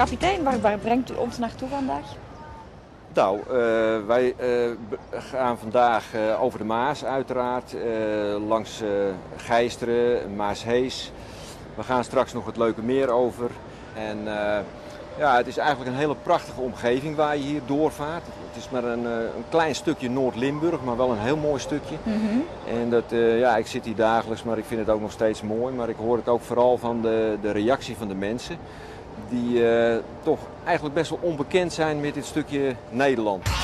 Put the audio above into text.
Kapitein, waar brengt u ons naartoe vandaag? Nou, wij gaan vandaag over de Maas uiteraard, langs Geijsteren, Maas Hees. We gaan straks nog het leuke meer over. En ja, het is eigenlijk een hele prachtige omgeving waar je hier doorvaart. Het is maar een klein stukje Noord-Limburg, maar wel een heel mooi stukje. Mm-hmm. En dat, ja, ik zit hier dagelijks, maar ik vind het ook nog steeds mooi. Maar ik hoor het ook vooral van de reactie van de mensen. Die toch eigenlijk best wel onbekend zijn met dit stukje Nederland.